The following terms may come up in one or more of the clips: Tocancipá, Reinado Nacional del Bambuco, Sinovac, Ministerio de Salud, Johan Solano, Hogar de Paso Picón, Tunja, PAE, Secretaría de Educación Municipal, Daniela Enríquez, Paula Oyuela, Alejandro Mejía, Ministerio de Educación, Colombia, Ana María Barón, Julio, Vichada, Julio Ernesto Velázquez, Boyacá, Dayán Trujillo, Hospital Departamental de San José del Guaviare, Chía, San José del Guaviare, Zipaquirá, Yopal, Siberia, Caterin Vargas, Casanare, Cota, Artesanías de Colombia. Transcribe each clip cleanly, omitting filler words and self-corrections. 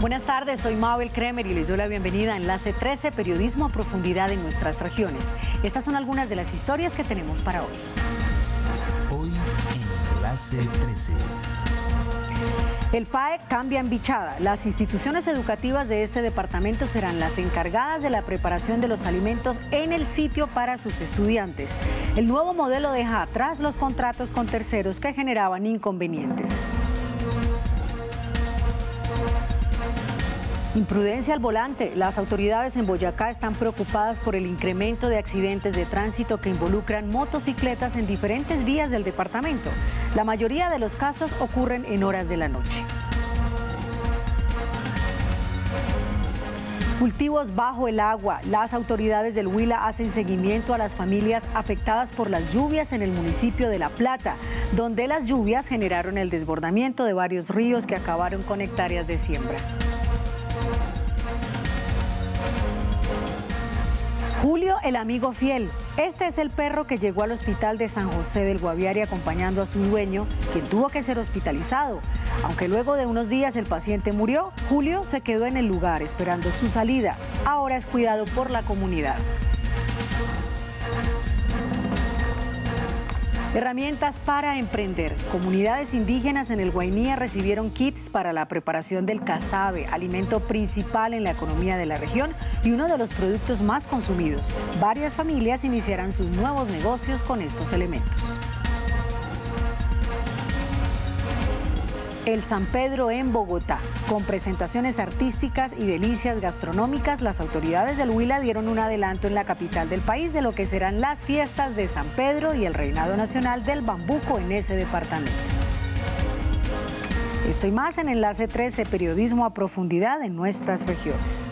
Buenas tardes, soy Mabel Kremer y les doy la bienvenida a Enlace 13, periodismo a profundidad en nuestras regiones. Estas son algunas de las historias que tenemos para hoy. Hoy en Enlace 13. El PAE cambia en Vichada. Las instituciones educativas de este departamento serán las encargadas de la preparación de los alimentos en el sitio para sus estudiantes. El nuevo modelo deja atrás los contratos con terceros que generaban inconvenientes. Imprudencia al volante. Las autoridades en Boyacá están preocupadas por el incremento de accidentes de tránsito que involucran motocicletas en diferentes vías del departamento. La mayoría de los casos ocurren en horas de la noche. Cultivos bajo el agua. Las autoridades del Huila hacen seguimiento a las familias afectadas por las lluvias en el municipio de La Plata, donde las lluvias generaron el desbordamiento de varios ríos que acabaron con hectáreas de siembra. Julio, el amigo fiel. Este es el perro que llegó al hospital de San José del Guaviare acompañando a su dueño, quien tuvo que ser hospitalizado. Aunque luego de unos días el paciente murió, Julio se quedó en el lugar esperando su salida. Ahora es cuidado por la comunidad. Herramientas para emprender. Comunidades indígenas en el Guainía recibieron kits para la preparación del casabe, alimento principal en la economía de la región y uno de los productos más consumidos. Varias familias iniciarán sus nuevos negocios con estos elementos. El San Pedro en Bogotá. Con presentaciones artísticas y delicias gastronómicas, las autoridades del Huila dieron un adelanto en la capital del país de lo que serán las fiestas de San Pedro y el Reinado Nacional del Bambuco en ese departamento. Esto y más en Enlace 13, periodismo a profundidad en nuestras regiones.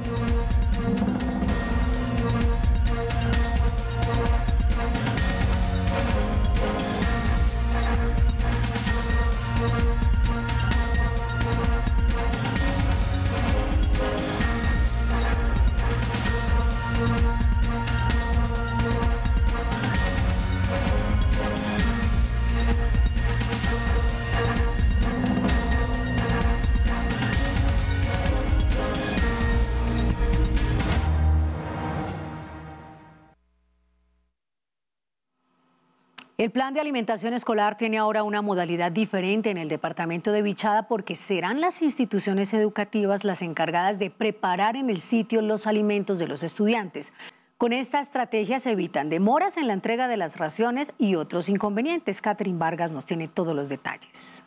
El plan de alimentación escolar tiene ahora una modalidad diferente en el departamento de Vichada porque serán las instituciones educativas las encargadas de preparar en el sitio los alimentos de los estudiantes. Con esta estrategia se evitan demoras en la entrega de las raciones y otros inconvenientes. Caterin Vargas nos tiene todos los detalles.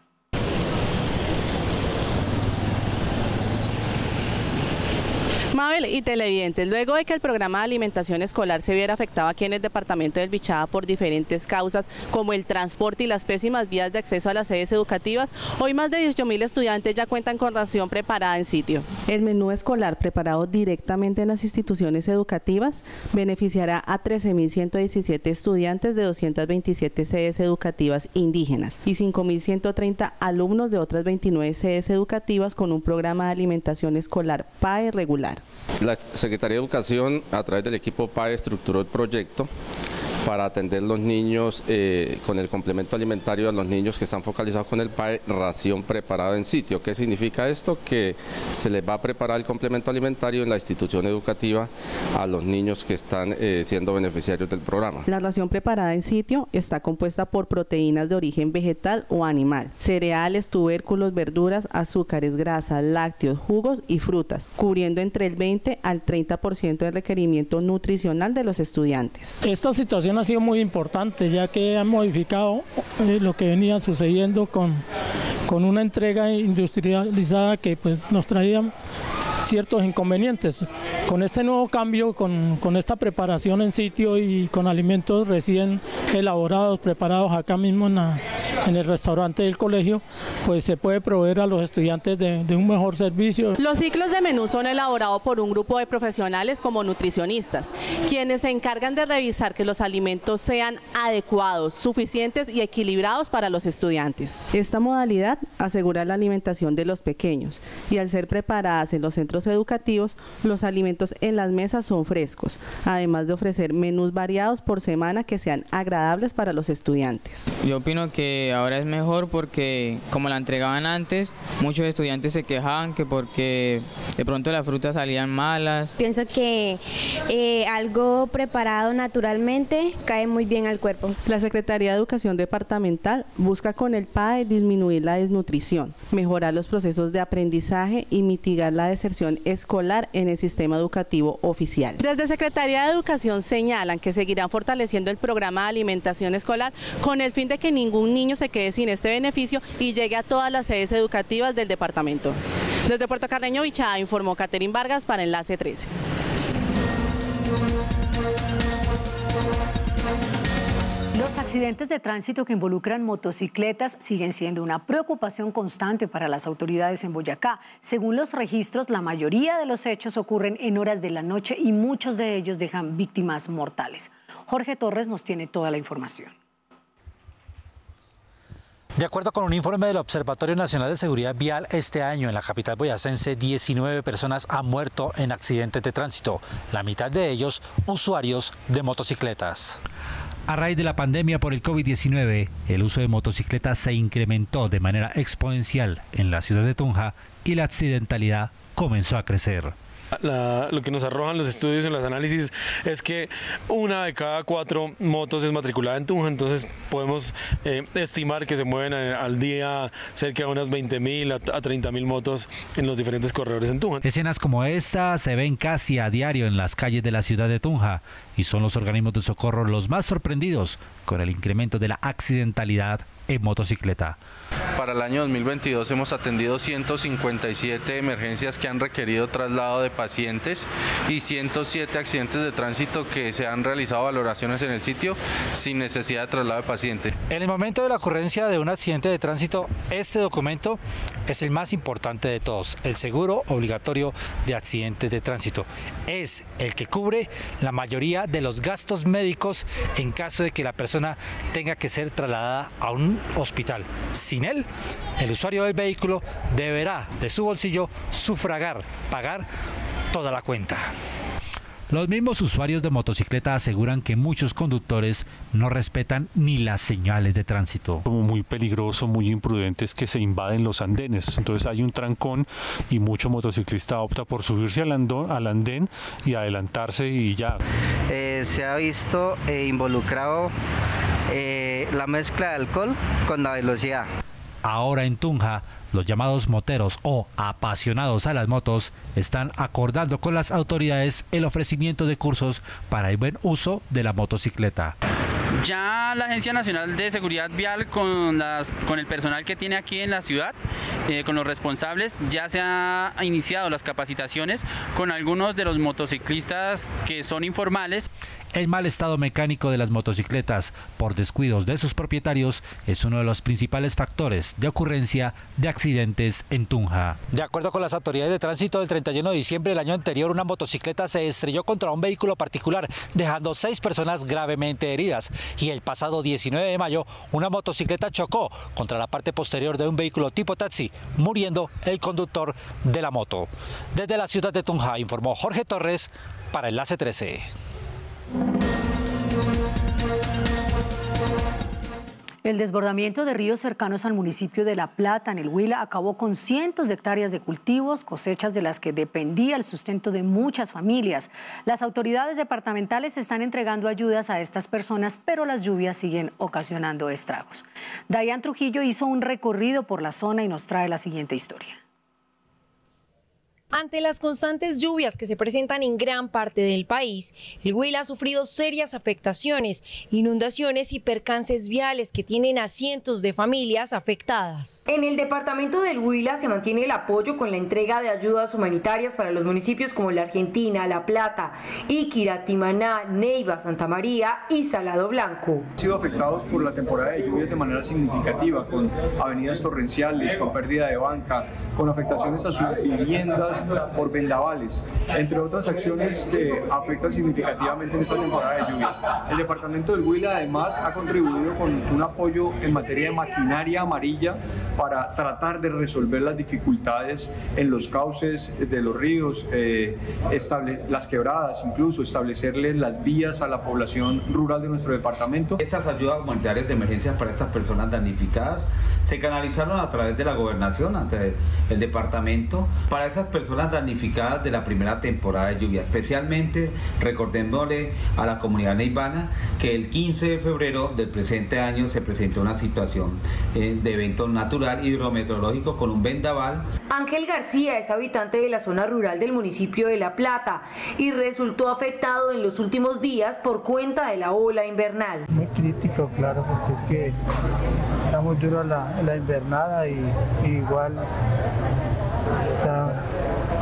Mabel y televidentes, luego de que el programa de alimentación escolar se viera afectado aquí en el departamento del Vichada por diferentes causas como el transporte y las pésimas vías de acceso a las sedes educativas, hoy más de 18.000 estudiantes ya cuentan con ración preparada en sitio. El menú escolar preparado directamente en las instituciones educativas beneficiará a 13.117 estudiantes de 227 sedes educativas indígenas y 5.130 alumnos de otras 29 sedes educativas con un programa de alimentación escolar PAE regular. La Secretaría de Educación, a través del equipo PAE, estructuró el proyecto para atender los niños con el complemento alimentario a los niños que están focalizados con el PAE, ración preparada en sitio. ¿Qué significa esto? Que se les va a preparar el complemento alimentario en la institución educativa a los niños que están siendo beneficiarios del programa. La ración preparada en sitio está compuesta por proteínas de origen vegetal o animal, cereales, tubérculos, verduras, azúcares, grasas, lácteos, jugos y frutas, cubriendo entre el 20 al 30% del requerimiento nutricional de los estudiantes. Esta situación ha sido muy importante, ya que han modificado lo que venía sucediendo con una entrega industrializada que pues nos traía ciertos inconvenientes. Con este nuevo cambio, con esta preparación en sitio y con alimentos recién elaborados, preparados acá mismo en el restaurante del colegio, pues se puede proveer a los estudiantes de un mejor servicio. Los ciclos de menú son elaborados por un grupo de profesionales como nutricionistas, quienes se encargan de revisar que los alimentos sean adecuados, suficientes y equilibrados para los estudiantes. Esta modalidad asegura la alimentación de los pequeños y al ser preparadas en los centros educativos, los alimentos en las mesas son frescos, además de ofrecer menús variados por semana que sean agradables para los estudiantes. Yo opino que ahora es mejor porque como la entregaban antes, muchos estudiantes se quejaban que porque de pronto las frutas salían malas. Pienso que algo preparado naturalmente cae muy bien al cuerpo. La Secretaría de Educación Departamental busca con el PAE disminuir la desnutrición, mejorar los procesos de aprendizaje y mitigar la deserción escolar en el sistema educativo oficial. Desde Secretaría de Educación señalan que seguirán fortaleciendo el programa de alimentación escolar con el fin de que ningún niño se quede sin este beneficio y llegue a todas las sedes educativas del departamento. Desde Puerto Carreño, Vichada, informó Caterin Vargas para Enlace 13. Los accidentes de tránsito que involucran motocicletas siguen siendo una preocupación constante para las autoridades en Boyacá. Según los registros, la mayoría de los hechos ocurren en horas de la noche y muchos de ellos dejan víctimas mortales. Jorge Torres nos tiene toda la información. De acuerdo con un informe del Observatorio Nacional de Seguridad Vial, este año en la capital boyacense 19 personas han muerto en accidentes de tránsito, la mitad de ellos usuarios de motocicletas. A raíz de la pandemia por el COVID-19, el uso de motocicletas se incrementó de manera exponencial en la ciudad de Tunja y la accidentalidad comenzó a crecer. Lo que nos arrojan los estudios en los análisis es que una de cada 4 motos es matriculada en Tunja, entonces podemos estimar que se mueven al día cerca de unas 20.000 a 30.000 motos en los diferentes corredores en Tunja. Escenas como esta se ven casi a diario en las calles de la ciudad de Tunja y son los organismos de socorro los más sorprendidos con el incremento de la accidentalidad en motocicleta. Para el año 2022 hemos atendido 157 emergencias que han requerido traslado de pacientes y 107 accidentes de tránsito que se han realizado valoraciones en el sitio sin necesidad de traslado de paciente. En el momento de la ocurrencia de un accidente de tránsito, este documento es el más importante de todos, el seguro obligatorio de accidentes de tránsito. Es el que cubre la mayoría de los gastos médicos en caso de que la persona tenga que ser trasladada a un hospital. Sin él, el usuario del vehículo deberá de su bolsillo sufragar, pagar toda la cuenta. Los mismos usuarios de motocicleta aseguran que muchos conductores no respetan ni las señales de tránsito. Como muy peligroso, muy imprudente es que se invaden los andenes. Entonces hay un trancón y mucho motociclista opta por subirse al andén y adelantarse y ya. Se ha visto involucrado la mezcla de alcohol con la velocidad. Ahora en Tunja, los llamados moteros o apasionados a las motos están acordando con las autoridades el ofrecimiento de cursos para el buen uso de la motocicleta. Ya la Agencia Nacional de Seguridad Vial con el personal que tiene aquí en la ciudad, con los responsables, ya se ha iniciado las capacitaciones con algunos de los motociclistas que son informales. El mal estado mecánico de las motocicletas por descuidos de sus propietarios es uno de los principales factores de ocurrencia de accidentes en Tunja. De acuerdo con las autoridades de tránsito, el 31 de diciembre del año anterior una motocicleta se estrelló contra un vehículo particular, dejando 6 personas gravemente heridas. Y el pasado 19 de mayo una motocicleta chocó contra la parte posterior de un vehículo tipo taxi, muriendo el conductor de la moto. Desde la ciudad de Tunja informó Jorge Torres para Enlace 13. El desbordamiento de ríos cercanos al municipio de La Plata, en el Huila, acabó con cientos de hectáreas de cultivos, cosechas de las que dependía el sustento de muchas familias. Las autoridades departamentales están entregando ayudas a estas personas, pero las lluvias siguen ocasionando estragos. Dayán Trujillo hizo un recorrido por la zona y nos trae la siguiente historia. Ante las constantes lluvias que se presentan en gran parte del país, el Huila ha sufrido serias afectaciones, inundaciones y percances viales que tienen a cientos de familias afectadas. En el departamento del Huila se mantiene el apoyo con la entrega de ayudas humanitarias para los municipios como La Argentina, La Plata, Iquirá, Timaná, Neiva, Santa María y Salado Blanco. Han sido afectados por la temporada de lluvias de manera significativa, con avenidas torrenciales, con pérdida de banca, con afectaciones a sus viviendas, por vendavales, entre otras acciones que afectan significativamente en esta temporada de lluvias. El departamento del Huila además ha contribuido con un apoyo en materia de maquinaria amarilla para tratar de resolver las dificultades en los cauces de los ríos, las quebradas, incluso establecerle las vías a la población rural de nuestro departamento. Estas ayudas humanitarias de emergencia para estas personas damnificadas se canalizaron a través de la gobernación, ante el departamento, para esas personas damnificadas de la primera temporada de lluvia, especialmente recordéndole a la comunidad neivana que el 15 de febrero del presente año se presentó una situación de evento natural hidrometeorológico con un vendaval. Ángel García es habitante de la zona rural del municipio de La Plata y resultó afectado en los últimos días por cuenta de la ola invernal. Muy crítico, claro, porque es que está muy duro la invernada y igual está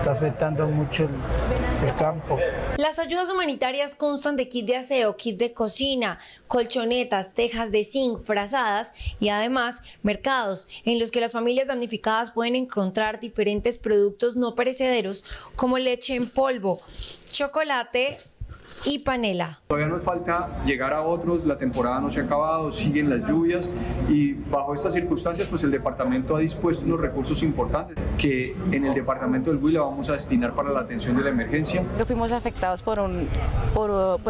afectando mucho el campo. Las ayudas humanitarias constan de kit de aseo, kit de cocina, colchonetas, tejas de zinc, frazadas y además mercados en los que las familias damnificadas pueden encontrar diferentes productos no perecederos como leche en polvo, chocolate y panela. Todavía nos falta llegar a otros, la temporada no se ha acabado, siguen las lluvias y bajo estas circunstancias pues el departamento ha dispuesto unos recursos importantes que en el departamento del Huila vamos a destinar para la atención de la emergencia. Fuimos afectados por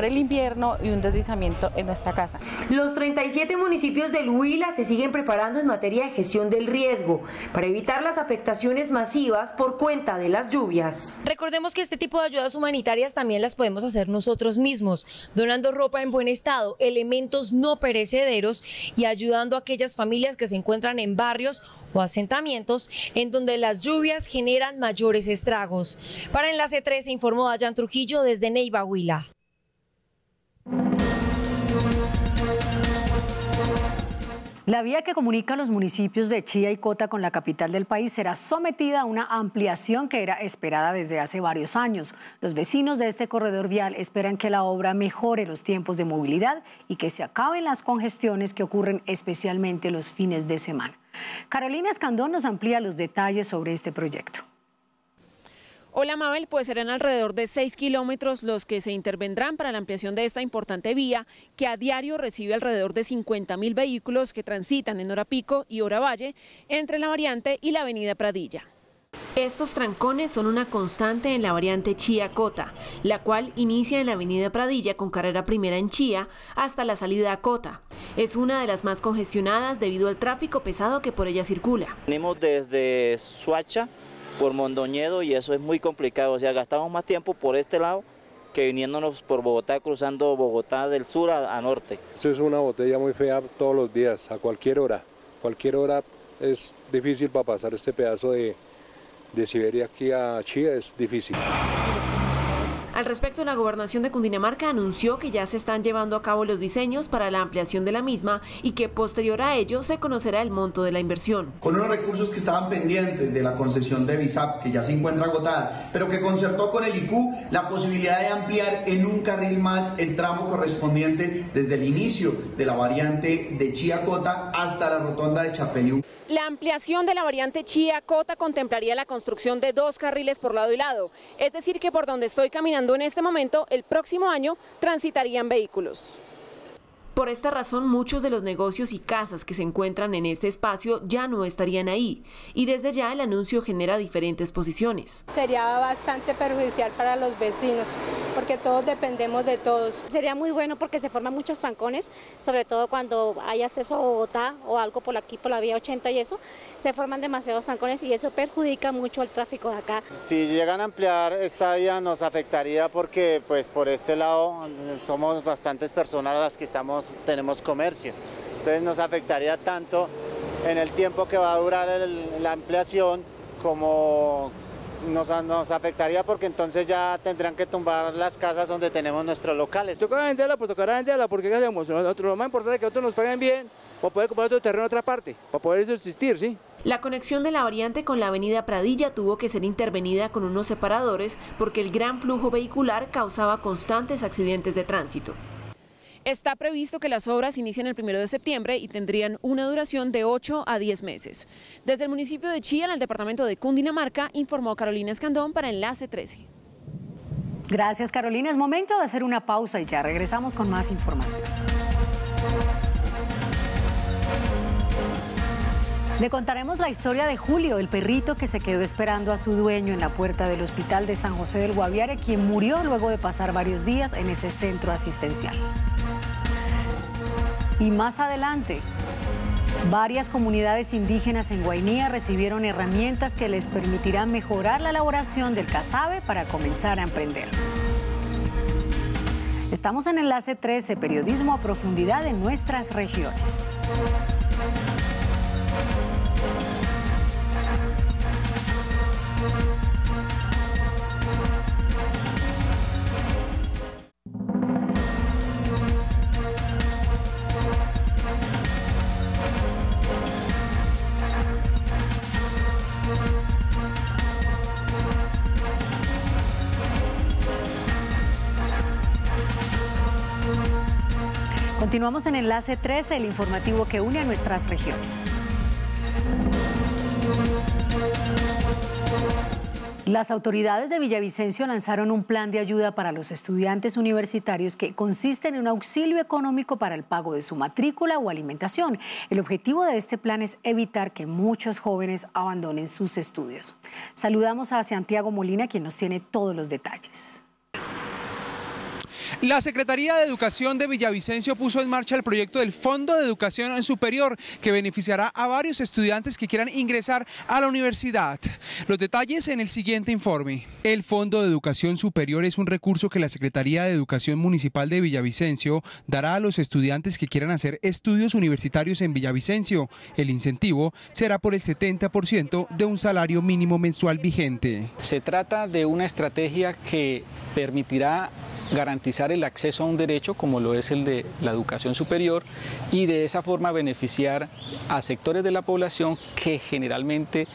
el invierno y un deslizamiento en nuestra casa. Los 37 municipios del Huila se siguen preparando en materia de gestión del riesgo para evitar las afectaciones masivas por cuenta de las lluvias. Recordemos que este tipo de ayudas humanitarias también las podemos hacer nosotros mismos, donando ropa en buen estado, elementos no perecederos y ayudando a aquellas familias que se encuentran en barrios o asentamientos en donde las lluvias generan mayores estragos. Para Enlace 13 informó Dayán Trujillo desde Neiva, Huila. La vía que comunica los municipios de Chía y Cota con la capital del país será sometida a una ampliación que era esperada desde hace varios años. Los vecinos de este corredor vial esperan que la obra mejore los tiempos de movilidad y que se acaben las congestiones que ocurren especialmente los fines de semana. Carolina Escandón nos amplía los detalles sobre este proyecto. Hola Mabel, pues serán alrededor de 6 kilómetros los que se intervendrán para la ampliación de esta importante vía que a diario recibe alrededor de 50.000 vehículos que transitan en hora pico y hora valle entre la variante y la avenida Pradilla. Estos trancones son una constante en la variante Chía-Cota, la cual inicia en la avenida Pradilla con carrera primera en Chía hasta la salida a Cota. Es una de las más congestionadas debido al tráfico pesado que por ella circula. Venimos desde Suacha por Mondoñedo y eso es muy complicado, o sea, gastamos más tiempo por este lado que viniéndonos por Bogotá, cruzando Bogotá del sur a norte. Esto es una botella muy fea todos los días, a cualquier hora es difícil para pasar este pedazo de Siberia aquí a Chía, es difícil. Al respecto, la gobernación de Cundinamarca anunció que ya se están llevando a cabo los diseños para la ampliación de la misma y que posterior a ello se conocerá el monto de la inversión. Con unos recursos que estaban pendientes de la concesión de BISAP, que ya se encuentra agotada, pero que concertó con el IQ la posibilidad de ampliar en un carril más el tramo correspondiente desde el inicio de la variante de Chía-Cota hasta la rotonda de Chapeliú. La ampliación de la variante Chía-Cota contemplaría la construcción de 2 carriles por lado y lado, es decir que por donde estoy caminando en este momento, el próximo año transitarían vehículos. Por esta razón, muchos de los negocios y casas que se encuentran en este espacio ya no estarían ahí y desde ya el anuncio genera diferentes posiciones. Sería bastante perjudicial para los vecinos porque todos dependemos de todos. Sería muy bueno porque se forman muchos trancones, sobre todo cuando hay acceso a Bogotá o algo por aquí, por la vía 80 y eso, se forman demasiados trancones y eso perjudica mucho al tráfico de acá. Si llegan a ampliar esta vía nos afectaría porque pues por este lado somos bastantes personas las que tenemos comercio, entonces nos afectaría tanto en el tiempo que va a durar la ampliación como nos afectaría porque entonces ya tendrán que tumbar las casas donde tenemos nuestros locales. Tocará venderla, pues tocará venderla porque ¿qué hacemos? Lo más importante es que otros nos paguen bien para poder comprar otro terreno en otra parte, para poder subsistir, ¿sí? La conexión de la variante con la avenida Pradilla tuvo que ser intervenida con unos separadores porque el gran flujo vehicular causaba constantes accidentes de tránsito. Está previsto que las obras inicien el 1 de septiembre y tendrían una duración de 8 a 10 meses. Desde el municipio de Chía, en el departamento de Cundinamarca, informó Carolina Escandón para Enlace 13. Gracias, Carolina. Es momento de hacer una pausa y ya regresamos con más información. Le contaremos la historia de Julio, el perrito que se quedó esperando a su dueño en la puerta del hospital de San José del Guaviare, quien murió luego de pasar varios días en ese centro asistencial. Y más adelante, varias comunidades indígenas en Guainía recibieron herramientas que les permitirán mejorar la elaboración del casabe para comenzar a emprender. Estamos en Enlace 13, periodismo a profundidad en nuestras regiones. Continuamos en Enlace 13, el informativo que une a nuestras regiones. Las autoridades de Villavicencio lanzaron un plan de ayuda para los estudiantes universitarios que consiste en un auxilio económico para el pago de su matrícula o alimentación. El objetivo de este plan es evitar que muchos jóvenes abandonen sus estudios. Saludamos a Santiago Molina, quien nos tiene todos los detalles. La Secretaría de Educación de Villavicencio puso en marcha el proyecto del Fondo de Educación Superior, que beneficiará a varios estudiantes que quieran ingresar a la universidad. Los detalles en el siguiente informe. El Fondo de Educación Superior es un recurso que la Secretaría de Educación Municipal de Villavicencio dará a los estudiantes que quieran hacer estudios universitarios en Villavicencio. El incentivo será por el 70% de un salario mínimo mensual vigente. Se trata de una estrategia que permitirá garantizar el acceso a un derecho como lo es el de la educación superior y de esa forma beneficiar a sectores de la población que generalmente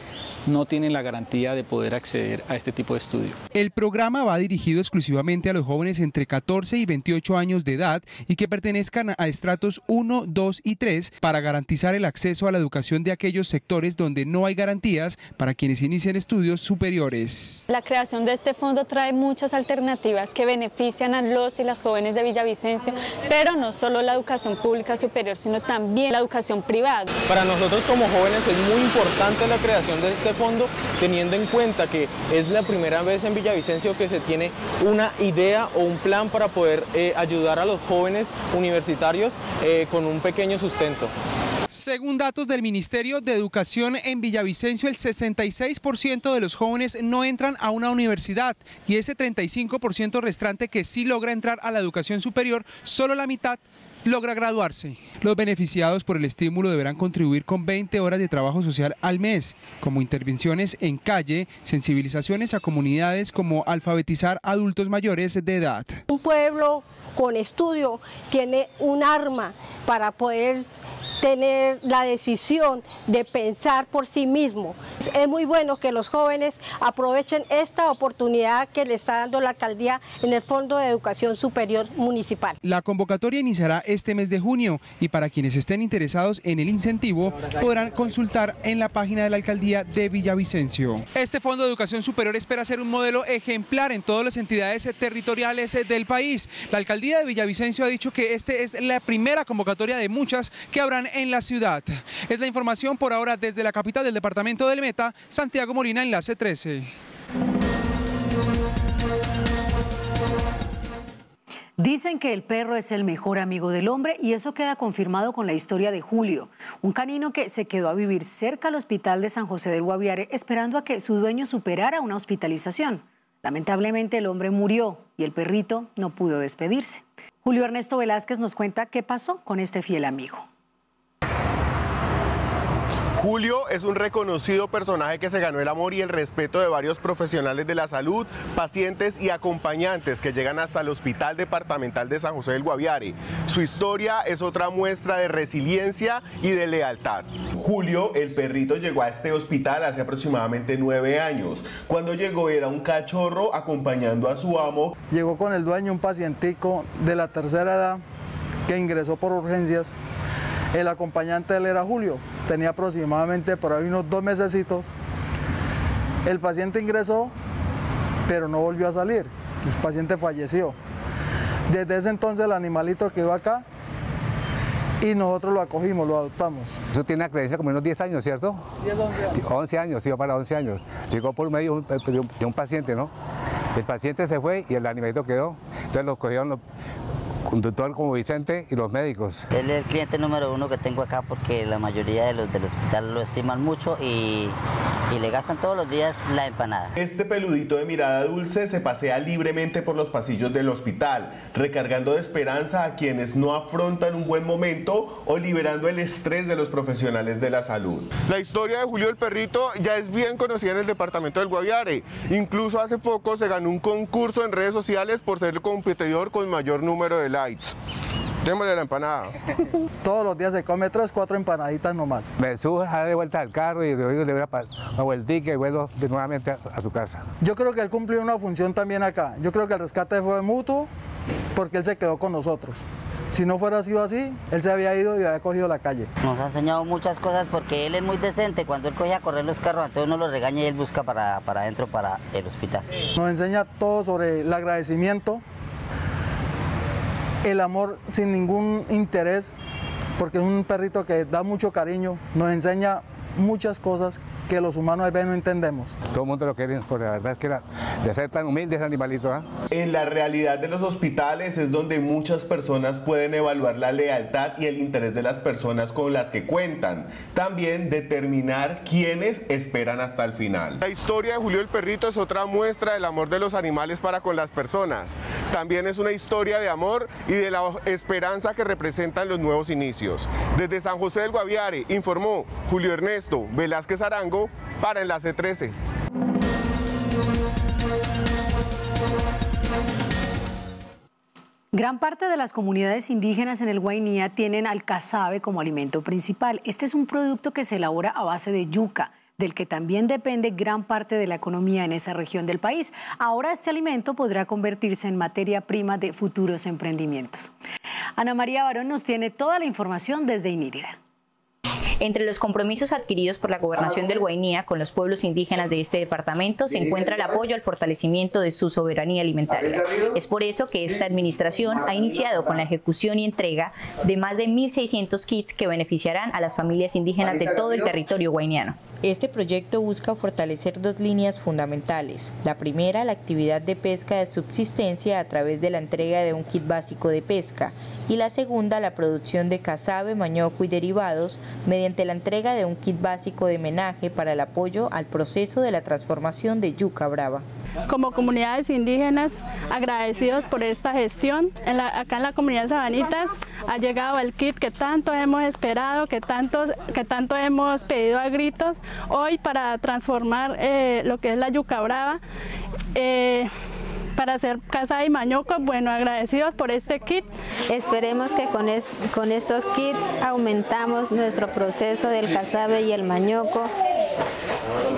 no tienen la garantía de poder acceder a este tipo de estudio. El programa va dirigido exclusivamente a los jóvenes entre 14 y 28 años de edad y que pertenezcan a estratos 1, 2 y 3 para garantizar el acceso a la educación de aquellos sectores donde no hay garantías para quienes inician estudios superiores. La creación de este fondo trae muchas alternativas que benefician a los y las jóvenes de Villavicencio, pero no solo la educación pública superior, sino también la educación privada. Para nosotros como jóvenes es muy importante la creación de este fondo, teniendo en cuenta que es la primera vez en Villavicencio que se tiene una idea o un plan para poder ayudar a los jóvenes universitarios con un pequeño sustento. Según datos del Ministerio de Educación en Villavicencio, el 66% de los jóvenes no entran a una universidad y ese 35% restante que sí logra entrar a la educación superior, solo la mitad logra graduarse. Los beneficiados por el estímulo deberán contribuir con 20 horas de trabajo social al mes, como intervenciones en calle, sensibilizaciones a comunidades, como alfabetizar adultos mayores de edad. Un pueblo con estudio tiene un arma para poder tener la decisión de pensar por sí mismo. Es muy bueno que los jóvenes aprovechen esta oportunidad que le está dando la alcaldía en el Fondo de Educación Superior Municipal. La convocatoria iniciará este mes de junio y para quienes estén interesados en el incentivo podrán consultar en la página de la alcaldía de Villavicencio. Este Fondo de Educación Superior espera ser un modelo ejemplar en todas las entidades territoriales del país. La alcaldía de Villavicencio ha dicho que esta es la primera convocatoria de muchas que habrán en la ciudad. Es la información por ahora desde la capital del departamento del Meta, Santiago Molina, Enlace 13. Dicen que el perro es el mejor amigo del hombre y eso queda confirmado con la historia de Julio, un canino que se quedó a vivir cerca al hospital de San José del Guaviare esperando a que su dueño superara una hospitalización. Lamentablemente el hombre murió y el perrito no pudo despedirse. Julio Ernesto Velázquez nos cuenta qué pasó con este fiel amigo. Julio es un reconocido personaje que se ganó el amor y el respeto de varios profesionales de la salud, pacientes y acompañantes que llegan hasta el Hospital Departamental de San José del Guaviare. Su historia es otra muestra de resiliencia y de lealtad. Julio, el perrito, llegó a este hospital hace aproximadamente 9 años. Cuando llegó era un cachorro acompañando a su amo. Llegó con el dueño un pacientico de la tercera edad que ingresó por urgencias. El acompañante de él era Julio, tenía aproximadamente por ahí unos 2 mesecitos. El paciente ingresó, pero no volvió a salir, el paciente falleció. Desde ese entonces el animalito quedó acá y nosotros lo acogimos, lo adoptamos. Eso tiene una creencia como unos 10 años, ¿cierto? 10, 11 años. 11 años, iba para 11 años. Llegó por medio de un paciente, ¿no? El paciente se fue y el animalito quedó. Entonces los cogieron los conductor como Vicente y los médicos. Él es el cliente número uno que tengo acá porque la mayoría de los del hospital lo estiman mucho y le gastan todos los días la empanada. Este peludito de mirada dulce se pasea libremente por los pasillos del hospital, recargando de esperanza a quienes no afrontan un buen momento o liberando el estrés de los profesionales de la salud. La historia de Julio el Perrito ya es bien conocida en el departamento del Guaviare. Incluso hace poco se ganó un concurso en redes sociales por ser el competidor con mayor número de likes. Démosle la empanada. Todos los días se come 3, 4 empanaditas nomás. Me subo, jale de vuelta al carro y le doy una vueltica y vuelvo nuevamente a su casa. Yo creo que él cumplió una función también acá. Yo creo que el rescate fue mutuo porque él se quedó con nosotros. Si no fuera sido así, él se había ido y había cogido la calle. Nos ha enseñado muchas cosas porque él es muy decente. Cuando él coge a correr los carros, entonces uno lo regaña y él busca para adentro, para el hospital. Nos enseña todo sobre el agradecimiento, el amor sin ningún interés, porque es un perrito que da mucho cariño, nos enseña muchas cosas que los humanos a veces no entendemos. Todo el mundo lo quiere, porque la verdad es que de ser tan humilde ese animalito, ¿eh? En la realidad de los hospitales es donde muchas personas pueden evaluar la lealtad y el interés de las personas con las que cuentan. También determinar quiénes esperan hasta el final. La historia de Julio el Perrito es otra muestra del amor de los animales para con las personas. También es una historia de amor y de la esperanza que representan los nuevos inicios. Desde San José del Guaviare, informó Julio Ernesto Velázquez Arango para Enlace 13. Gran parte de las comunidades indígenas en el Guainía tienen al casabe como alimento principal. Este es un producto que se elabora a base de yuca, del que también depende gran parte de la economía en esa región del país. Ahora este alimento podrá convertirse en materia prima de futuros emprendimientos. Ana María Barón nos tiene toda la información desde Inírida. Entre los compromisos adquiridos por la gobernación del Guainía con los pueblos indígenas de este departamento se encuentra el apoyo al fortalecimiento de su soberanía alimentaria. Es por eso que esta administración ha iniciado con la ejecución y entrega de más de 1.600 kits que beneficiarán a las familias indígenas de todo el territorio guainiano. Este proyecto busca fortalecer dos líneas fundamentales. La primera, la actividad de pesca de subsistencia a través de la entrega de un kit básico de pesca, y la segunda, la producción de casabe, mañoco y derivados mediante la entrega de un kit básico de menaje para el apoyo al proceso de la transformación de yuca brava. Como comunidades indígenas, agradecidos por esta gestión, acá en la comunidad de Sabanitas ha llegado el kit que tanto hemos esperado, que tanto hemos pedido a gritos, hoy para transformar lo que es la yuca brava, para hacer casabe y mañoco. Bueno, agradecidos por este kit. Esperemos que con estos kits aumentamos nuestro proceso del casabe y el mañoco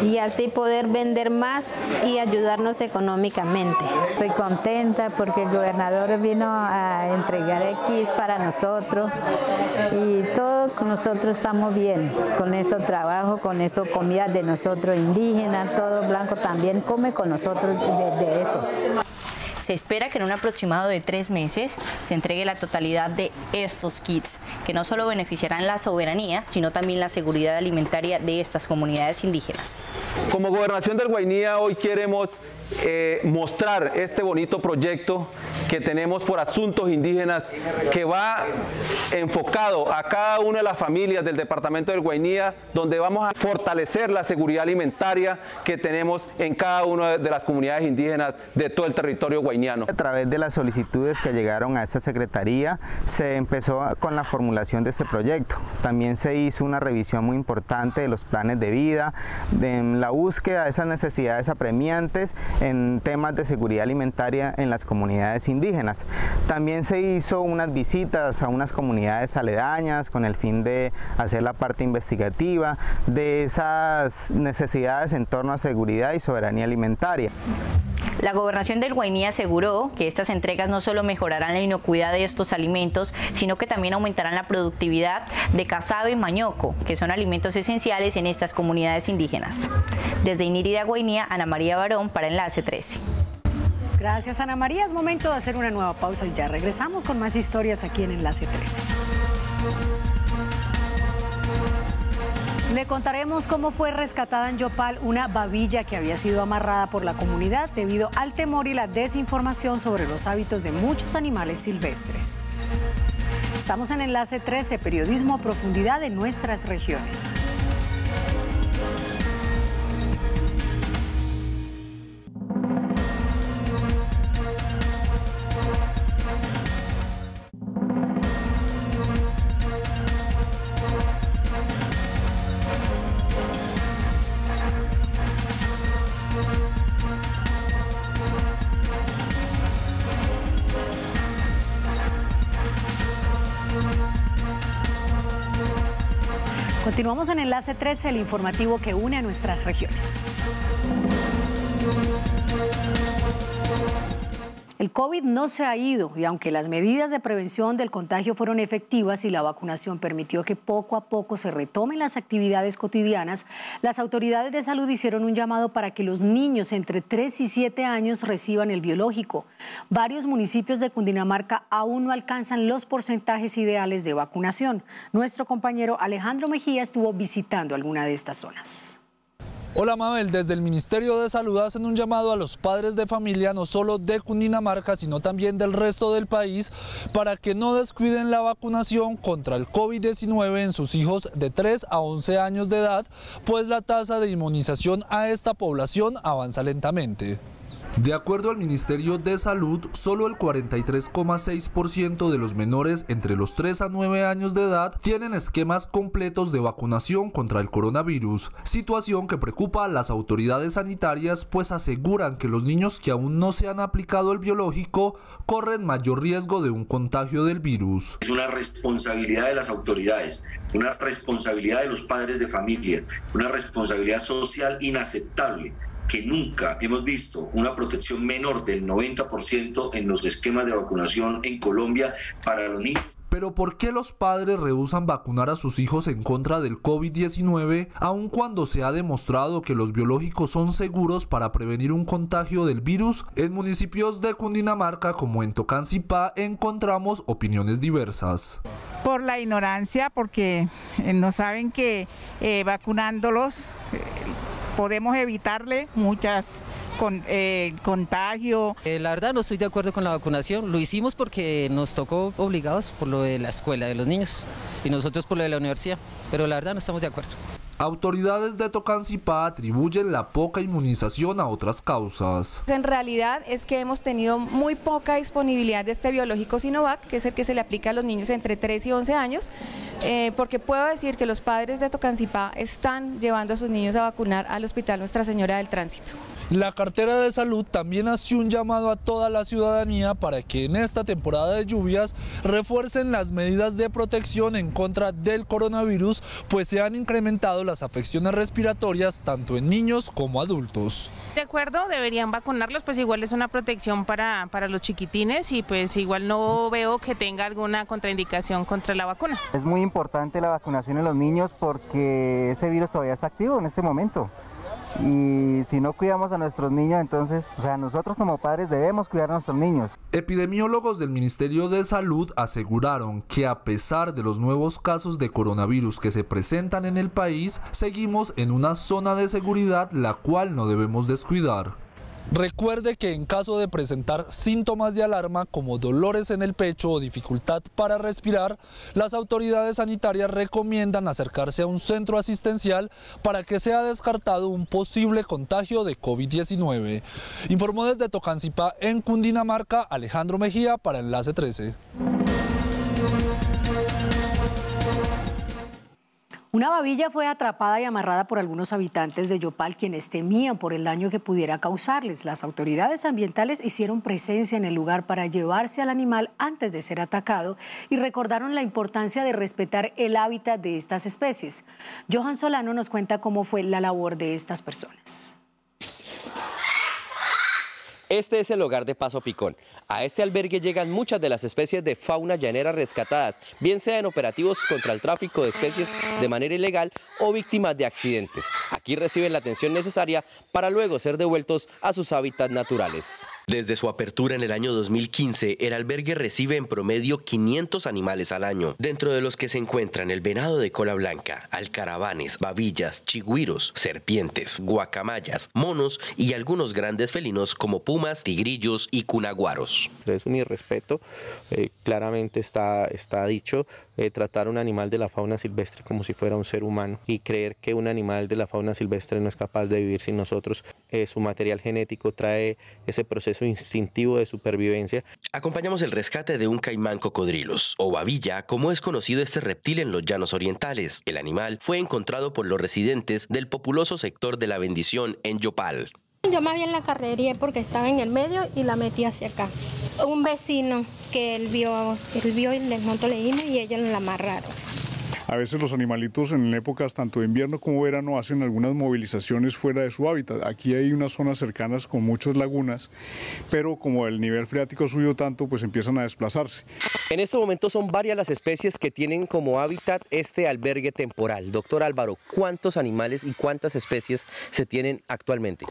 y así poder vender más y ayudarnos económicamente. Estoy contenta porque el gobernador vino a entregar el kit para nosotros y todos nosotros estamos bien con esto trabajo, con esto comida de nosotros indígenas, todo blanco también come con nosotros desde eso. Se espera que en un aproximado de 3 meses se entregue la totalidad de estos kits, que no solo beneficiarán la soberanía, sino también la seguridad alimentaria de estas comunidades indígenas. Como Gobernación del Guainía hoy queremos mostrar este bonito proyecto que tenemos por asuntos indígenas, que va enfocado a cada una de las familias del departamento del Guainía, donde vamos a fortalecer la seguridad alimentaria que tenemos en cada una de las comunidades indígenas de todo el territorio guainiano. A través de las solicitudes que llegaron a esta secretaría se empezó con la formulación de este proyecto. También se hizo una revisión muy importante de los planes de vida, de la búsqueda de esas necesidades apremiantes en temas de seguridad alimentaria en las comunidades indígenas. También se hizo unas visitas a unas comunidades aledañas con el fin de hacer la parte investigativa de esas necesidades en torno a seguridad y soberanía alimentaria. La Gobernación del Guainía aseguró que estas entregas no solo mejorarán la inocuidad de estos alimentos, sino que también aumentarán la productividad de casabe y mañoco, que son alimentos esenciales en estas comunidades indígenas. Desde Inírida, Guainía, Ana María Barón para Enlace 13. Gracias, Ana María. Es momento de hacer una nueva pausa y ya regresamos con más historias aquí en Enlace 13. Le contaremos cómo fue rescatada en Yopal una babilla que había sido amarrada por la comunidad debido al temor y la desinformación sobre los hábitos de muchos animales silvestres. Estamos en Enlace 13, periodismo a profundidad de nuestras regiones. Continuamos en Enlace 13, el informativo que une a nuestras regiones. El COVID no se ha ido y aunque las medidas de prevención del contagio fueron efectivas y la vacunación permitió que poco a poco se retomen las actividades cotidianas, las autoridades de salud hicieron un llamado para que los niños entre 3 y 7 años reciban el biológico. Varios municipios de Cundinamarca aún no alcanzan los porcentajes ideales de vacunación. Nuestro compañero Alejandro Mejía estuvo visitando alguna de estas zonas. Hola Mabel, desde el Ministerio de Salud hacen un llamado a los padres de familia no solo de Cundinamarca sino también del resto del país para que no descuiden la vacunación contra el COVID-19 en sus hijos de 3 a 11 años de edad, pues la tasa de inmunización a esta población avanza lentamente. De acuerdo al Ministerio de Salud, solo el 43,6% de los menores entre los 3 a 9 años de edad tienen esquemas completos de vacunación contra el coronavirus, situación que preocupa a las autoridades sanitarias, pues aseguran que los niños que aún no se han aplicado el biológico corren mayor riesgo de un contagio del virus. Es una responsabilidad de las autoridades, una responsabilidad de los padres de familia, una responsabilidad social inaceptable, que nunca hemos visto una protección menor del 90% en los esquemas de vacunación en Colombia para los niños. Pero ¿por qué los padres rehúsan vacunar a sus hijos en contra del COVID-19, aun cuando se ha demostrado que los biológicos son seguros para prevenir un contagio del virus? En municipios de Cundinamarca como en Tocancipá encontramos opiniones diversas. Por la ignorancia, porque no saben que vacunándolos podemos evitarle muchas contagios. La verdad no estoy de acuerdo con la vacunación, lo hicimos porque nos tocó obligados por lo de la escuela de los niños y nosotros por lo de la universidad, pero la verdad no estamos de acuerdo. Autoridades de Tocancipá atribuyen la poca inmunización a otras causas. En realidad es que hemos tenido muy poca disponibilidad de este biológico Sinovac, que es el que se le aplica a los niños entre 3 y 11 años, porque puedo decir que los padres de Tocancipá están llevando a sus niños a vacunar al Hospital Nuestra Señora del Tránsito. La cartera de salud también hace un llamado a toda la ciudadanía para que en esta temporada de lluvias refuercen las medidas de protección en contra del coronavirus, pues se han incrementado las afecciones respiratorias tanto en niños como adultos. De acuerdo, deberían vacunarlos, pues igual es una protección para los chiquitines y pues igual no veo que tenga alguna contraindicación contra la vacuna. Es muy importante la vacunación en los niños porque ese virus todavía está activo en este momento. Y si no cuidamos a nuestros niños, entonces, nosotros como padres debemos cuidar a nuestros niños. Epidemiólogos del Ministerio de Salud aseguraron que a pesar de los nuevos casos de coronavirus que se presentan en el país, seguimos en una zona de seguridad la cual no debemos descuidar. Recuerde que en caso de presentar síntomas de alarma como dolores en el pecho o dificultad para respirar, las autoridades sanitarias recomiendan acercarse a un centro asistencial para que sea descartado un posible contagio de COVID-19. Informó desde Tocancipá en Cundinamarca, Alejandro Mejía para Enlace 13. Una babilla fue atrapada y amarrada por algunos habitantes de Yopal, quienes temían por el daño que pudiera causarles. Las autoridades ambientales hicieron presencia en el lugar para llevarse al animal antes de ser atacado y recordaron la importancia de respetar el hábitat de estas especies. Johan Solano nos cuenta cómo fue la labor de estas personas. Este es el hogar de Paso Picón. A este albergue llegan muchas de las especies de fauna llanera rescatadas, bien sea en operativos contra el tráfico de especies de manera ilegal o víctimas de accidentes. Aquí Aquí reciben la atención necesaria para luego ser devueltos a sus hábitats naturales. Desde su apertura en el año 2015, el albergue recibe en promedio 500 animales al año, dentro de los que se encuentran el venado de cola blanca, alcaravanes, babillas, chigüiros, serpientes, guacamayas, monos y algunos grandes felinos como pumas, tigrillos y cunaguaros. Es mi respeto, claramente está dicho, tratar a un animal de la fauna silvestre como si fuera un ser humano y creer que un animal de la fauna silvestre no es capaz de vivir sin nosotros. Su material genético trae ese proceso instintivo de supervivencia. Acompañamos el rescate de un caimán cocodrilos o babilla, como es conocido este reptil en los llanos orientales. El animal fue encontrado por los residentes del populoso sector de La Bendición en Yopal. Yo más bien la carrería porque estaba en el medio y la metí hacia acá. Un vecino que él vio y les montó la hija y ellos la amarraron. A veces los animalitos en épocas tanto de invierno como verano hacen algunas movilizaciones fuera de su hábitat. Aquí hay unas zonas cercanas con muchas lagunas, pero como el nivel freático subió tanto, pues empiezan a desplazarse. En este momento son varias las especies que tienen como hábitat este albergue temporal. Doctor Álvaro, ¿cuántos animales y cuántas especies se tienen actualmente?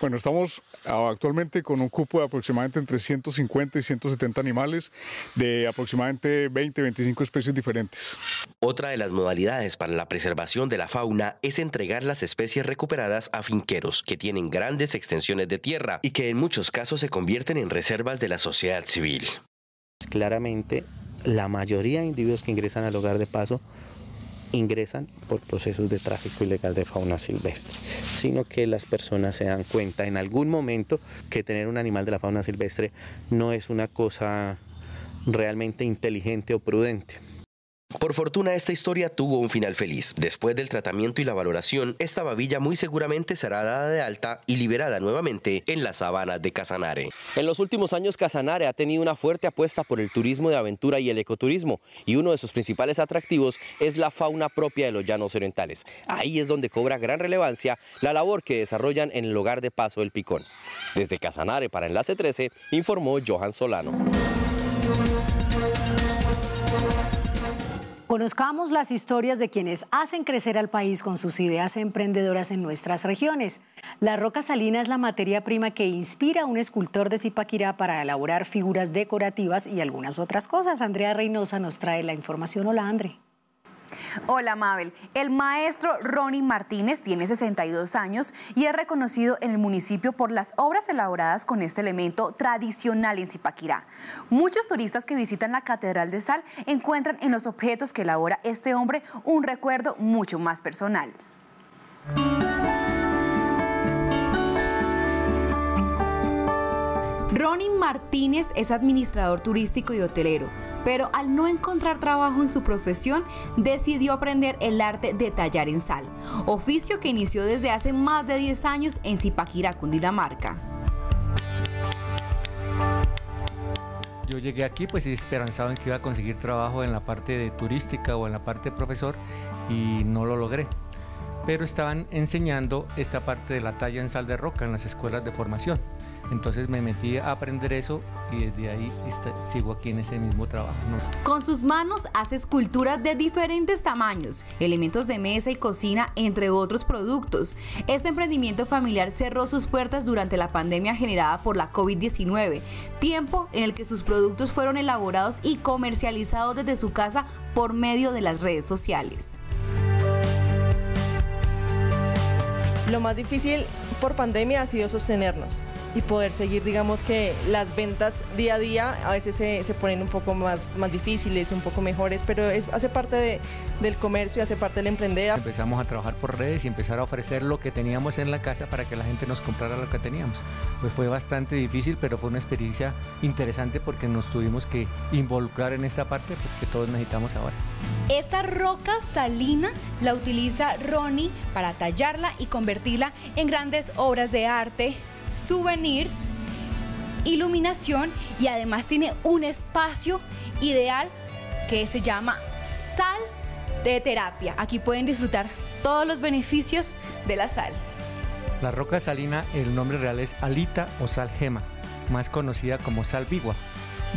Bueno, estamos actualmente con un cupo de aproximadamente entre 150 y 170 animales de aproximadamente 20, 25 especies diferentes. Otra de las modalidades para la preservación de la fauna es entregar las especies recuperadas a finqueros que tienen grandes extensiones de tierra y que en muchos casos se convierten en reservas de la sociedad civil. Claramente, la mayoría de individuos que ingresan al hogar de paso ingresan por procesos de tráfico ilegal de fauna silvestre, sino que las personas se dan cuenta en algún momento que tener un animal de la fauna silvestre no es una cosa realmente inteligente o prudente. Por fortuna, esta historia tuvo un final feliz. Después del tratamiento y la valoración, esta babilla muy seguramente será dada de alta y liberada nuevamente en las sabanas de Casanare. En los últimos años, Casanare ha tenido una fuerte apuesta por el turismo de aventura y el ecoturismo, y uno de sus principales atractivos es la fauna propia de los llanos orientales. Ahí es donde cobra gran relevancia la labor que desarrollan en el hogar de paso del Picón. Desde Casanare para Enlace 13, informó Johan Solano. Conozcamos las historias de quienes hacen crecer al país con sus ideas emprendedoras en nuestras regiones. La roca salina es la materia prima que inspira a un escultor de Zipaquirá para elaborar figuras decorativas y algunas otras cosas. Andrea Reynosa nos trae la información. Hola, Andrea. Hola, Mabel. El maestro Ronnie Martínez tiene 62 años y es reconocido en el municipio por las obras elaboradas con este elemento tradicional en Zipaquirá. Muchos turistas que visitan la Catedral de Sal encuentran en los objetos que elabora este hombre un recuerdo mucho más personal. Ronnie Martínez es administrador turístico y hotelero, pero al no encontrar trabajo en su profesión, decidió aprender el arte de tallar en sal, oficio que inició desde hace más de 10 años en Zipaquirá, Cundinamarca. Yo llegué aquí pues esperanzado en que iba a conseguir trabajo en la parte de turística o en la parte de profesor y no lo logré, pero estaban enseñando esta parte de la talla en sal de roca en las escuelas de formación. Entonces me metí a aprender eso y desde ahí sigo aquí en ese mismo trabajo, ¿no? Con sus manos hace esculturas de diferentes tamaños, elementos de mesa y cocina, entre otros productos. Este emprendimiento familiar cerró sus puertas durante la pandemia generada por la COVID-19, tiempo en el que sus productos fueron elaborados y comercializados desde su casa por medio de las redes sociales. Lo más difícil por pandemia ha sido sostenernos y poder seguir, digamos que las ventas día a día a veces se ponen un poco más difíciles, un poco mejores, pero hace parte del comercio, hace parte del emprender. Empezamos a trabajar por redes y empezar a ofrecer lo que teníamos en la casa para que la gente nos comprara lo que teníamos. Pues fue bastante difícil, pero fue una experiencia interesante porque nos tuvimos que involucrar en esta parte pues, que todos necesitamos ahora. Esta roca salina la utiliza Ronnie para tallarla y convertirla en grandes obras de arte, souvenirs, iluminación y además tiene un espacio ideal que se llama Sal de Terapia. Aquí pueden disfrutar todos los beneficios de la sal. La roca salina, el nombre real es alita o sal gema, más conocida como sal bigua.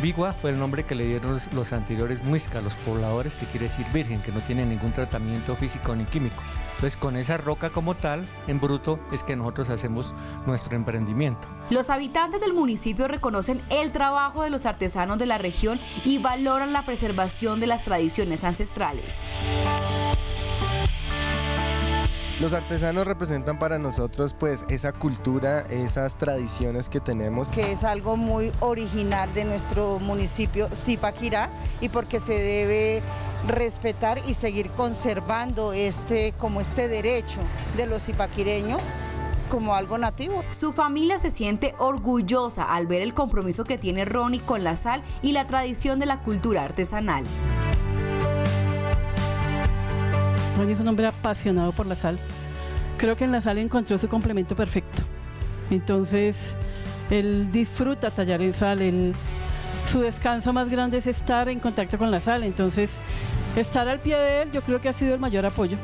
Bigua fue el nombre que le dieron los anteriores muiscas, los pobladores, que quiere decir virgen, que no tiene ningún tratamiento físico ni químico. Entonces, con esa roca como tal, en bruto, es que nosotros hacemos nuestro emprendimiento. Los habitantes del municipio reconocen el trabajo de los artesanos de la región y valoran la preservación de las tradiciones ancestrales. Los artesanos representan para nosotros pues esa cultura, esas tradiciones que tenemos. Que es algo muy original de nuestro municipio Zipaquirá y porque se debe respetar y seguir conservando este derecho de los zipaquireños como algo nativo. Su familia se siente orgullosa al ver el compromiso que tiene Ronnie con la sal y la tradición de la cultura artesanal. Ronnie es un hombre apasionado por la sal. Creo que en la sal encontró su complemento perfecto. Entonces, él disfruta tallar en sal. Su descanso más grande es estar en contacto con la sal. Entonces, estar al pie de él, yo creo que ha sido el mayor apoyo.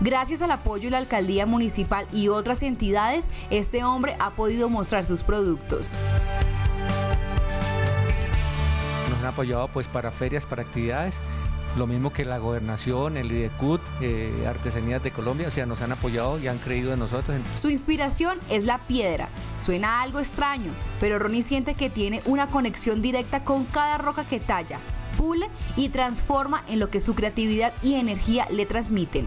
Gracias al apoyo de la alcaldía municipal y otras entidades, este hombre ha podido mostrar sus productos. Nos han apoyado pues para ferias, para actividades. Lo mismo que la gobernación, el IDECUT, Artesanías de Colombia, o sea, nos han apoyado y han creído en nosotros. Su inspiración es la piedra. Suena algo extraño, pero Ronnie siente que tiene una conexión directa con cada roca que talla, pule y transforma en lo que su creatividad y energía le transmiten.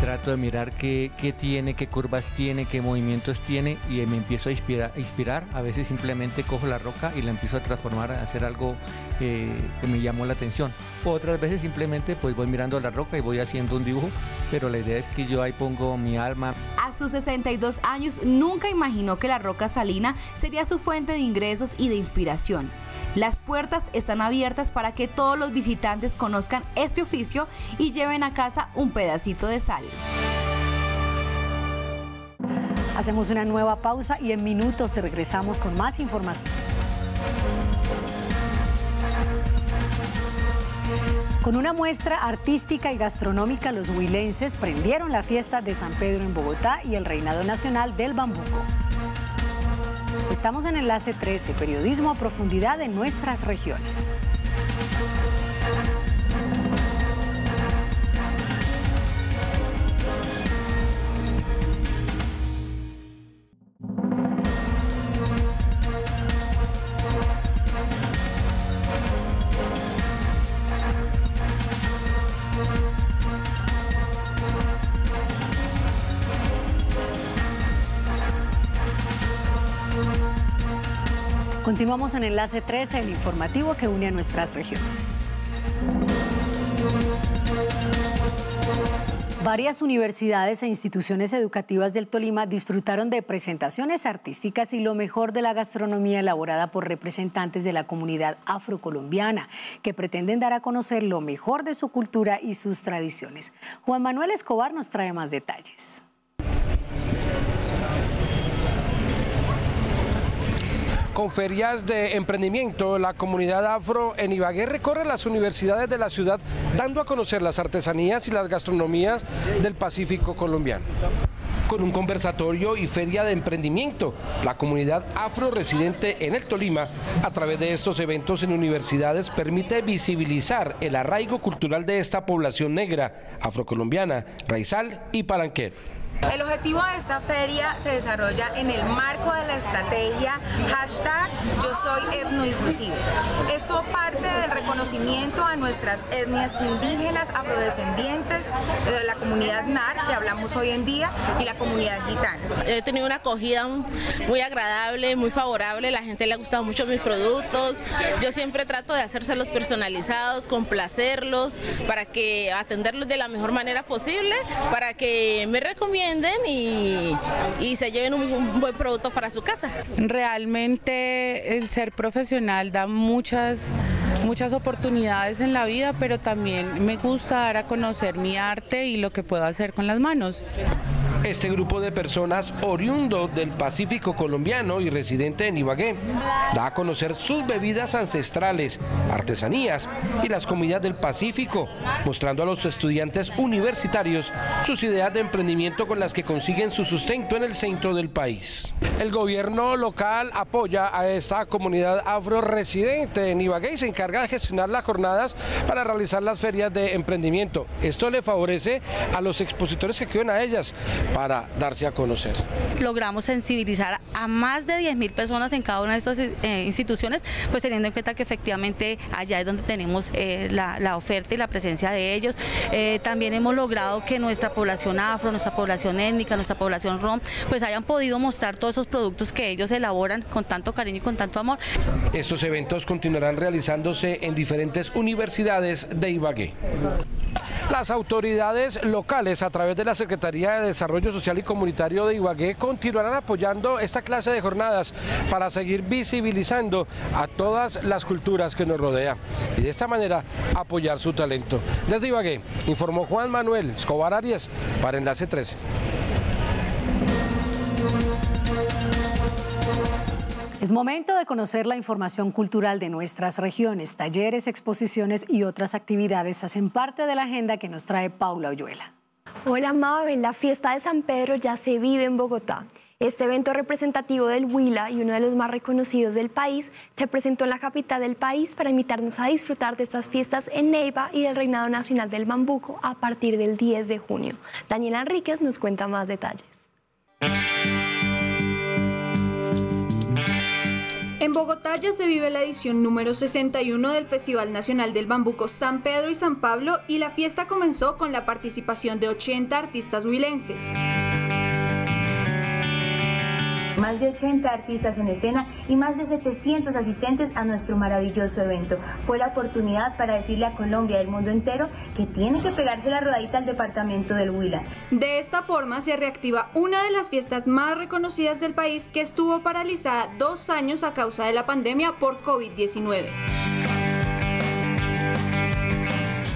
Trato de mirar qué tiene, qué curvas tiene, qué movimientos tiene y me empiezo a inspirar. A veces simplemente cojo la roca y la empiezo a transformar, a hacer algo que me llamó la atención. Otras veces simplemente pues voy mirando la roca y voy haciendo un dibujo, pero la idea es que yo ahí pongo mi alma. A sus 62 años nunca imaginó que la roca salina sería su fuente de ingresos y de inspiración. Las puertas están abiertas para que todos los visitantes conozcan este oficio y lleven a casa un pedacito de sal. Hacemos una nueva pausa y en minutos regresamos con más información. Con una muestra artística y gastronómica, los huilenses prendieron la fiesta de San Pedro en Bogotá y el Reinado Nacional del Bambuco. Estamos en Enlace 13, periodismo a profundidad en nuestras regiones. Continuamos en Enlace 13, el informativo que une a nuestras regiones. Varias universidades e instituciones educativas del Tolima disfrutaron de presentaciones artísticas y lo mejor de la gastronomía elaborada por representantes de la comunidad afrocolombiana, que pretenden dar a conocer lo mejor de su cultura y sus tradiciones. Juan Manuel Escobar nos trae más detalles. Con ferias de emprendimiento, la comunidad afro en Ibagué recorre las universidades de la ciudad dando a conocer las artesanías y las gastronomías del Pacífico colombiano. Con un conversatorio y feria de emprendimiento, la comunidad afro residente en el Tolima, a través de estos eventos en universidades, permite visibilizar el arraigo cultural de esta población negra, afrocolombiana, raizal y palanquero. El objetivo de esta feria se desarrolla en el marco de la estrategia #YoSoyEtnoInclusivo. Esto parte del reconocimiento a nuestras etnias indígenas, afrodescendientes, de la comunidad NAR que hablamos hoy en día y la comunidad gitana. He tenido una acogida muy agradable, muy favorable, la gente le ha gustado mucho mis productos. Yo siempre trato de hacérselos personalizados, complacerlos, para que atenderlos de la mejor manera posible, para que me recomienden y se lleven un buen producto para su casa. Realmente el ser profesional da muchas oportunidades en la vida, pero también me gusta dar a conocer mi arte y lo que puedo hacer con las manos. Este grupo de personas oriundo del Pacífico colombiano y residente en Ibagué da a conocer sus bebidas ancestrales, artesanías y las comidas del Pacífico, mostrando a los estudiantes universitarios sus ideas de emprendimiento con las que consiguen su sustento en el centro del país. El gobierno local apoya a esta comunidad afro residente en Ibagué y se encarga encarga de gestionar las jornadas para realizar las ferias de emprendimiento. Esto le favorece a los expositores que acuden a ellas para darse a conocer. Logramos sensibilizar a más de 10.000 personas en cada una de estas instituciones, pues teniendo en cuenta que efectivamente allá es donde tenemos la oferta y la presencia de ellos. También hemos logrado que nuestra población afro, nuestra población étnica, nuestra población rom, pues hayan podido mostrar todos esos productos que ellos elaboran con tanto cariño y con tanto amor. Estos eventos continuarán realizándose en diferentes universidades de Ibagué. Las autoridades locales, a través de la Secretaría de Desarrollo Social y Comunitario de Ibagué, continuarán apoyando esta clase de jornadas para seguir visibilizando a todas las culturas que nos rodean y de esta manera apoyar su talento. Desde Ibagué, informó Juan Manuel Escobar Arias para Enlace 13. Es momento de conocer la información cultural de nuestras regiones. Talleres, exposiciones y otras actividades hacen parte de la agenda que nos trae Paula Oyuela. Hola Mabel, la fiesta de San Pedro ya se vive en Bogotá. Este evento representativo del Huila y uno de los más reconocidos del país se presentó en la capital del país para invitarnos a disfrutar de estas fiestas en Neiva y del Reinado Nacional del Bambuco a partir del 10 de junio. Daniela Enríquez nos cuenta más detalles. En Bogotá ya se vive la edición número 61 del Festival Nacional del Bambuco San Pedro y San Pablo, y la fiesta comenzó con la participación de 80 artistas huilenses. Más de 80 artistas en escena y más de 700 asistentes a nuestro maravilloso evento. Fue la oportunidad para decirle a Colombia y al mundo entero que tiene que pegarse la rodadita al departamento del Huila. De esta forma se reactiva una de las fiestas más reconocidas del país, que estuvo paralizada 2 años a causa de la pandemia por COVID-19.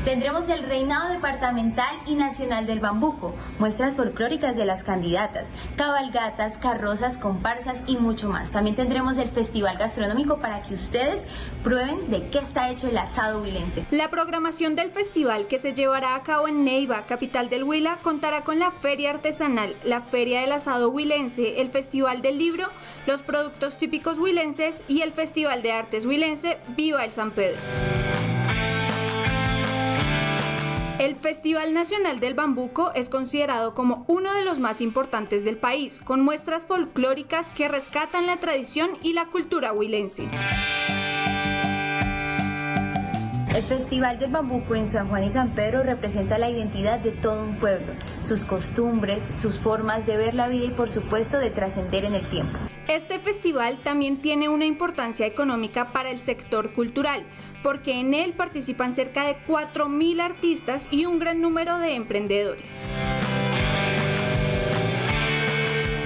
Tendremos el Reinado Departamental y Nacional del Bambuco, muestras folclóricas de las candidatas, cabalgatas, carrozas, comparsas y mucho más. También tendremos el Festival Gastronómico para que ustedes prueben de qué está hecho el asado huilense. La programación del festival, que se llevará a cabo en Neiva, capital del Huila, contará con la Feria Artesanal, la Feria del Asado Huilense, el Festival del Libro, los productos típicos huilenses y el Festival de Artes Huilense Viva el San Pedro. El Festival Nacional del Bambuco es considerado como uno de los más importantes del país, con muestras folclóricas que rescatan la tradición y la cultura huilense. El Festival del Bambuco en San Juan y San Pedro representa la identidad de todo un pueblo, sus costumbres, sus formas de ver la vida y por supuesto de trascender en el tiempo. Este festival también tiene una importancia económica para el sector cultural, porque en él participan cerca de 4.000 artistas y un gran número de emprendedores.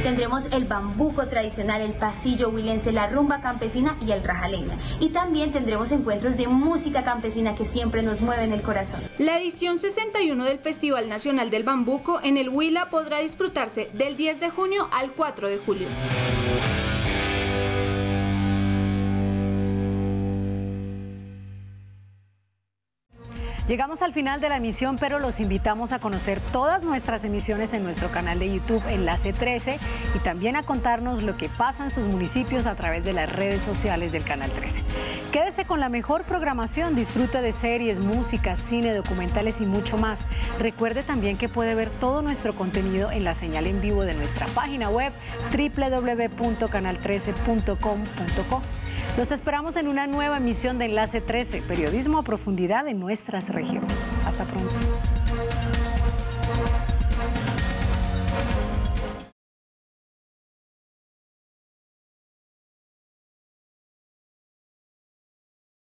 Tendremos el bambuco tradicional, el pasillo huilense, la rumba campesina y el rajaleña. Y también tendremos encuentros de música campesina que siempre nos mueven el corazón. La edición 61 del Festival Nacional del Bambuco en el Huila podrá disfrutarse del 10 de junio al 4 de julio. Llegamos al final de la emisión, pero los invitamos a conocer todas nuestras emisiones en nuestro canal de YouTube Enlace 13 y también a contarnos lo que pasa en sus municipios a través de las redes sociales del Canal 13. Quédese con la mejor programación, disfrute de series, música, cine, documentales y mucho más. Recuerde también que puede ver todo nuestro contenido en la señal en vivo de nuestra página web www.canal13.com.co. Los esperamos en una nueva emisión de Enlace 13, periodismo a profundidad en nuestras regiones. Hasta pronto.